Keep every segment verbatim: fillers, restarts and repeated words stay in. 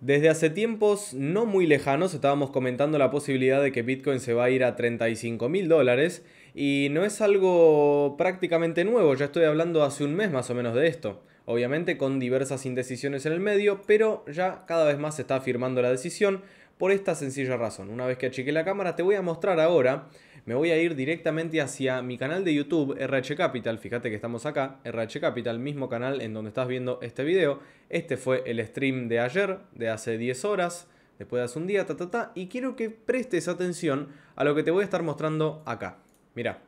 Desde hace tiempos no muy lejanos estábamos comentando la posibilidad de que Bitcoin se va a ir a treinta y cinco mil dólares y no es algo prácticamente nuevo, ya estoy hablando hace un mes más o menos de esto. Obviamente con diversas indecisiones en el medio, pero ya cada vez más se está afirmando la decisión por esta sencilla razón. Una vez que achiqué la cámara te voy a mostrar ahora, me voy a ir directamente hacia mi canal de YouTube R H Capital, fíjate que estamos acá, R H Capital, mismo canal en donde estás viendo este video. Este fue el stream de ayer, de hace diez horas, después de hace un día, ta, ta, ta, y quiero que prestes atención a lo que te voy a estar mostrando acá. Mirá,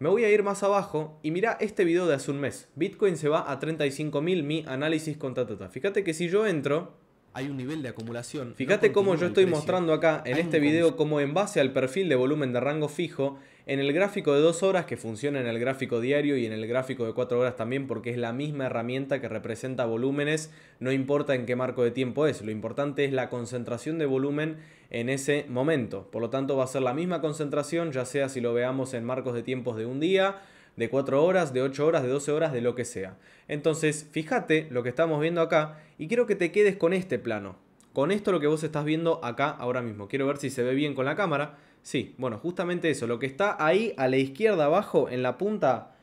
me voy a ir más abajo y mirá este video de hace un mes. Bitcoin se va a treinta y cinco mil, mi análisis con ta, ta, ta. Fíjate que si yo entro... Hay un nivel de acumulación. Fíjate no cómo yo estoy precio. mostrando acá en Hay este video cómo en base al perfil de volumen de rango fijo, en el gráfico de dos horas que funciona en el gráfico diario y en el gráfico de cuatro horas también porque es la misma herramienta que representa volúmenes, no importa en qué marco de tiempo es, lo importante es la concentración de volumen en ese momento. Por lo tanto va a ser la misma concentración ya sea si lo veamos en marcos de tiempos de un día, de cuatro horas, de ocho horas, de doce horas, de lo que sea. Entonces, fíjate lo que estamos viendo acá y quiero que te quedes con este plano. Con esto lo que vos estás viendo acá ahora mismo. Quiero ver si se ve bien con la cámara. Sí, bueno, justamente eso. Lo que está ahí a la izquierda abajo, en la punta,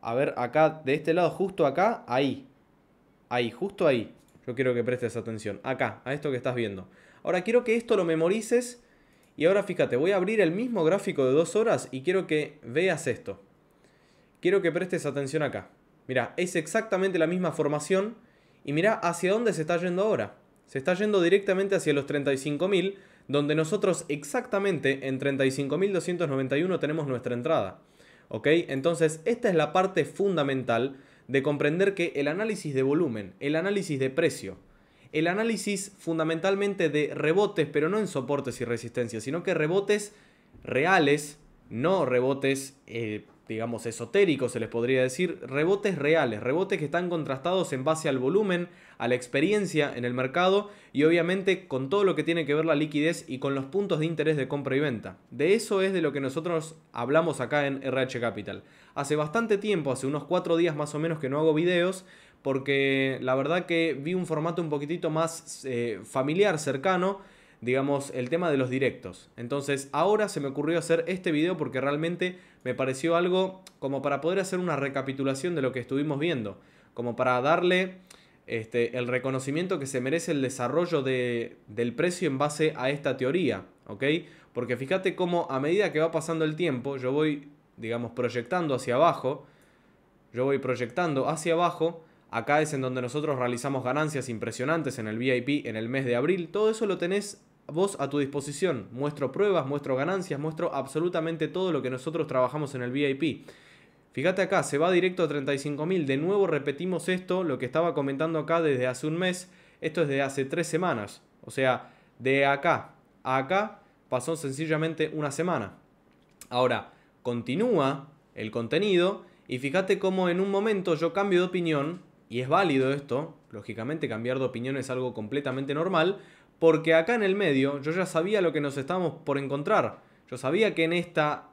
a ver, acá, de este lado, justo acá, ahí. Ahí, justo ahí. Yo quiero que prestes atención. Acá, a esto que estás viendo. Ahora quiero que esto lo memorices y ahora fíjate, voy a abrir el mismo gráfico de dos horas y quiero que veas esto. Quiero que prestes atención acá. Mirá, es exactamente la misma formación. Y mirá hacia dónde se está yendo ahora. Se está yendo directamente hacia los treinta y cinco mil, donde nosotros exactamente en treinta y cinco mil doscientos noventa y uno tenemos nuestra entrada. ¿Ok? Entonces, esta es la parte fundamental de comprender que el análisis de volumen, el análisis de precio, el análisis fundamentalmente de rebotes, pero no en soportes y resistencias, sino que rebotes reales, no rebotes... Eh, digamos esotéricos se les podría decir, rebotes reales, rebotes que están contrastados en base al volumen, a la experiencia en el mercado y obviamente con todo lo que tiene que ver la liquidez y con los puntos de interés de compra y venta. De eso es de lo que nosotros hablamos acá en R H Capital. Hace bastante tiempo, hace unos cuatro días más o menos que no hago videos porque la verdad que vi un formato un poquitito más eh, familiar, cercano, digamos, el tema de los directos. Entonces, ahora se me ocurrió hacer este video porque realmente me pareció algo como para poder hacer una recapitulación de lo que estuvimos viendo, como para darle este, el reconocimiento que se merece el desarrollo de, del precio en base a esta teoría, ¿ok? Porque fíjate cómo a medida que va pasando el tiempo, yo voy, digamos, proyectando hacia abajo, yo voy proyectando hacia abajo. Acá es en donde nosotros realizamos ganancias impresionantes en el V I P en el mes de abril, todo eso lo tenés vos a tu disposición. Muestro pruebas, muestro ganancias, muestro absolutamente todo lo que nosotros trabajamos en el V I P. Fíjate acá, se va directo a treinta y cinco mil. De nuevo repetimos esto, lo que estaba comentando acá desde hace un mes. Esto es de hace tres semanas. O sea, de acá a acá pasó sencillamente una semana. Ahora, continúa el contenido y fíjate cómo en un momento yo cambio de opinión. Y es válido esto. Lógicamente cambiar de opinión es algo completamente normal. Porque acá en el medio yo ya sabía lo que nos estábamos por encontrar. Yo sabía que en, esta,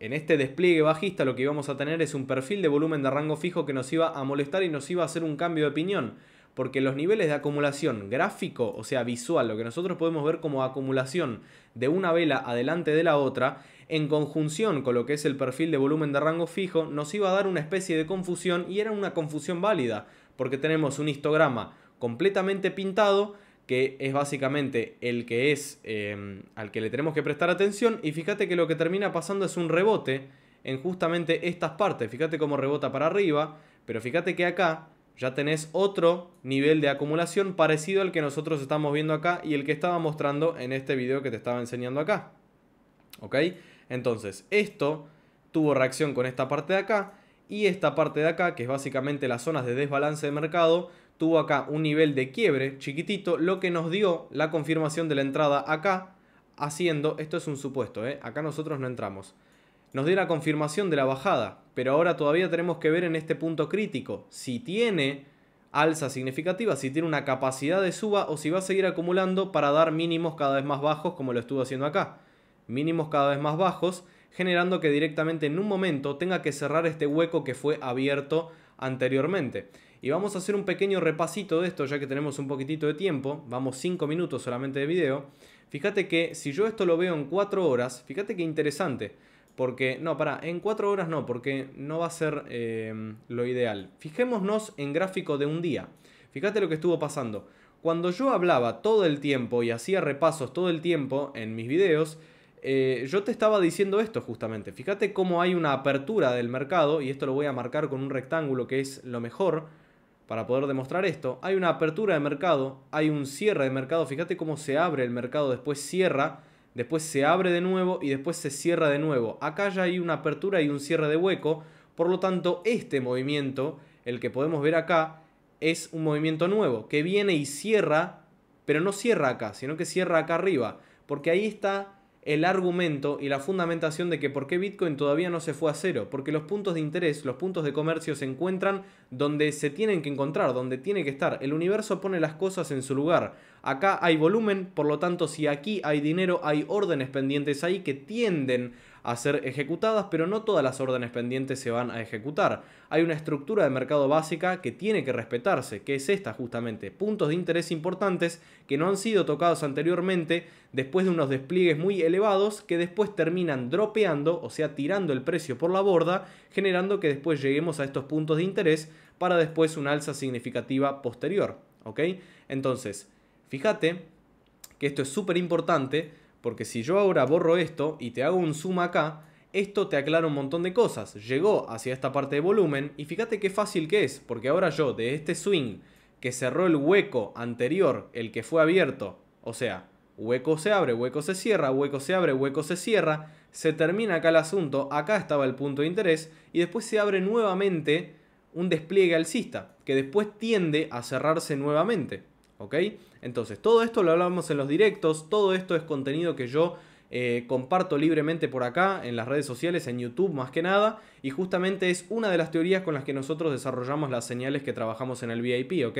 en este despliegue bajista lo que íbamos a tener es un perfil de volumen de rango fijo que nos iba a molestar y nos iba a hacer un cambio de opinión. Porque los niveles de acumulación gráfico, o sea visual, lo que nosotros podemos ver como acumulación de una vela adelante de la otra, en conjunción con lo que es el perfil de volumen de rango fijo, nos iba a dar una especie de confusión y era una confusión válida. Porque tenemos un histograma completamente pintado, que es básicamente el que es eh, al que le tenemos que prestar atención. Y fíjate que lo que termina pasando es un rebote en justamente estas partes. Fíjate cómo rebota para arriba, pero fíjate que acá ya tenés otro nivel de acumulación parecido al que nosotros estamos viendo acá y el que estaba mostrando en este video que te estaba enseñando acá. ¿Ok? Entonces, esto tuvo reacción con esta parte de acá y esta parte de acá, que es básicamente las zonas de desbalance de mercado, tuvo acá un nivel de quiebre chiquitito, lo que nos dio la confirmación de la entrada acá, haciendo, esto es un supuesto, ¿eh? Acá nosotros no entramos. Nos dio la confirmación de la bajada, pero ahora todavía tenemos que ver en este punto crítico si tiene alza significativa, si tiene una capacidad de suba o si va a seguir acumulando para dar mínimos cada vez más bajos como lo estuvo haciendo acá. Mínimos cada vez más bajos, generando que directamente en un momento tenga que cerrar este hueco que fue abierto anteriormente. Y vamos a hacer un pequeño repasito de esto ya que tenemos un poquitito de tiempo. Vamos cinco minutos solamente de video. Fíjate que si yo esto lo veo en cuatro horas, fíjate que interesante. Porque, no, pará, en cuatro horas no, porque no va a ser eh, lo ideal. Fijémonos en gráfico de un día. Fíjate lo que estuvo pasando. Cuando yo hablaba todo el tiempo y hacía repasos todo el tiempo en mis videos, eh, yo te estaba diciendo esto justamente. Fíjate cómo hay una apertura del mercado, y esto lo voy a marcar con un rectángulo que es lo mejor para poder demostrar esto. Hay una apertura de mercado, hay un cierre de mercado, fíjate cómo se abre el mercado, después cierra, después se abre de nuevo y después se cierra de nuevo. Acá ya hay una apertura y un cierre de hueco, por lo tanto este movimiento, el que podemos ver acá, es un movimiento nuevo, que viene y cierra, pero no cierra acá, sino que cierra acá arriba. Porque ahí está el argumento y la fundamentación de que por qué Bitcoin todavía no se fue a cero. Porque los puntos de interés, los puntos de comercio se encuentran donde se tienen que encontrar, donde tiene que estar. El universo pone las cosas en su lugar. Acá hay volumen, por lo tanto, si aquí hay dinero, hay órdenes pendientes ahí que tienden a ser ejecutadas, pero no todas las órdenes pendientes se van a ejecutar. Hay una estructura de mercado básica que tiene que respetarse, que es esta justamente. Puntos de interés importantes que no han sido tocados anteriormente después de unos despliegues muy elevados que después terminan dropeando, o sea, tirando el precio por la borda, generando que después lleguemos a estos puntos de interés para después una alza significativa posterior. ¿Ok? Entonces, fíjate que esto es súper importante. Porque si yo ahora borro esto y te hago un zoom acá, esto te aclara un montón de cosas. Llegó hacia esta parte de volumen y fíjate qué fácil que es. Porque ahora yo de este swing que cerró el hueco anterior, el que fue abierto, o sea, hueco se abre, hueco se cierra, hueco se abre, hueco se cierra, se termina acá el asunto, acá estaba el punto de interés y después se abre nuevamente un despliegue alcista que después tiende a cerrarse nuevamente. ¿Ok? Entonces, todo esto lo hablamos en los directos, todo esto es contenido que yo eh, comparto libremente por acá, en las redes sociales, en YouTube más que nada, y justamente es una de las teorías con las que nosotros desarrollamos las señales que trabajamos en el V I P, ¿ok?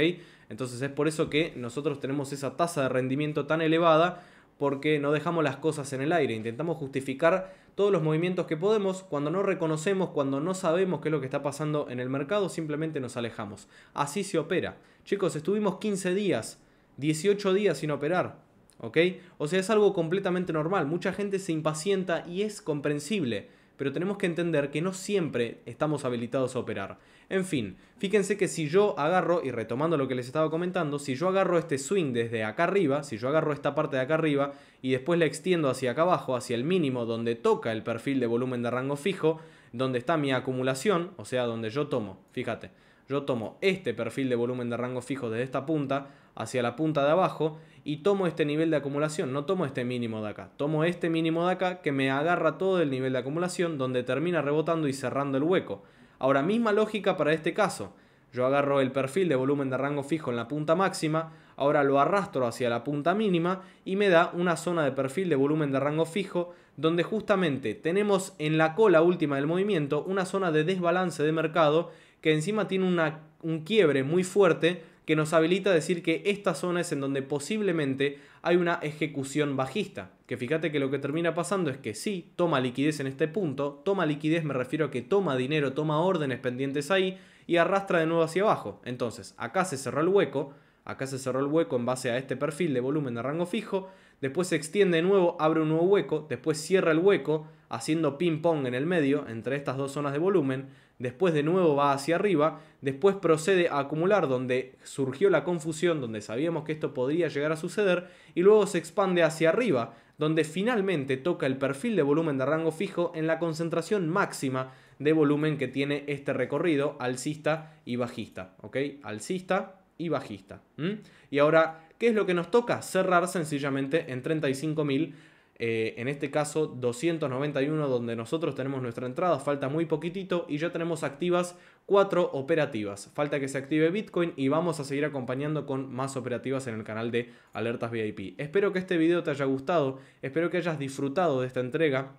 Entonces es por eso que nosotros tenemos esa tasa de rendimiento tan elevada, porque no dejamos las cosas en el aire, intentamos justificar todos los movimientos que podemos, cuando no reconocemos, cuando no sabemos qué es lo que está pasando en el mercado, simplemente nos alejamos. Así se opera. Chicos, estuvimos quince días, dieciocho días sin operar, ¿ok? O sea, es algo completamente normal, mucha gente se impacienta y es comprensible, pero tenemos que entender que no siempre estamos habilitados a operar. En fin, fíjense que si yo agarro, y retomando lo que les estaba comentando, si yo agarro este swing desde acá arriba, si yo agarro esta parte de acá arriba y después la extiendo hacia acá abajo, hacia el mínimo donde toca el perfil de volumen de rango fijo, donde está mi acumulación, o sea, donde yo tomo, fíjate, yo tomo este perfil de volumen de rango fijo desde esta punta hacia la punta de abajo y tomo este nivel de acumulación, no tomo este mínimo de acá, tomo este mínimo de acá que me agarra todo el nivel de acumulación donde termina rebotando y cerrando el hueco. Ahora, misma lógica para este caso, yo agarro el perfil de volumen de rango fijo en la punta máxima, ahora lo arrastro hacia la punta mínima y me da una zona de perfil de volumen de rango fijo donde justamente tenemos en la cola última del movimiento una zona de desbalance de mercado que encima tiene una, un quiebre muy fuerte que nos habilita a decir que esta zona es en donde posiblemente hay una ejecución bajista. Que fíjate que lo que termina pasando es que sí, toma liquidez en este punto, toma liquidez me refiero a que toma dinero, toma órdenes pendientes ahí y arrastra de nuevo hacia abajo. Entonces, acá se cerró el hueco, acá se cerró el hueco en base a este perfil de volumen de rango fijo, después se extiende de nuevo, abre un nuevo hueco, después cierra el hueco haciendo ping pong en el medio entre estas dos zonas de volumen, después de nuevo va hacia arriba, después procede a acumular donde surgió la confusión, donde sabíamos que esto podría llegar a suceder, y luego se expande hacia arriba, donde finalmente toca el perfil de volumen de rango fijo en la concentración máxima de volumen que tiene este recorrido alcista y bajista, ¿ok? Alcista y bajista. ¿Mm? Y ahora, ¿qué es lo que nos toca? Cerrar sencillamente en treinta y cinco mil. Eh, en este caso doscientos noventa y uno donde nosotros tenemos nuestra entrada, falta muy poquitito y ya tenemos activas cuatro operativas, falta que se active Bitcoin y vamos a seguir acompañando con más operativas en el canal de Alertas V I P. Espero que este video te haya gustado, espero que hayas disfrutado de esta entrega.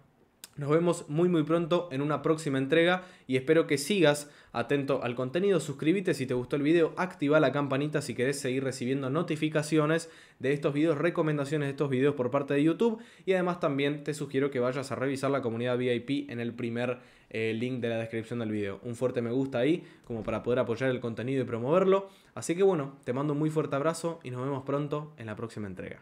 Nos vemos muy muy pronto en una próxima entrega y espero que sigas atento al contenido. Suscríbete si te gustó el video, activa la campanita si querés seguir recibiendo notificaciones de estos videos, recomendaciones de estos videos por parte de YouTube, y además también te sugiero que vayas a revisar la comunidad V I P en el primer eh, link de la descripción del video. Un fuerte me gusta ahí como para poder apoyar el contenido y promoverlo. Así que bueno, te mando un muy fuerte abrazo y nos vemos pronto en la próxima entrega.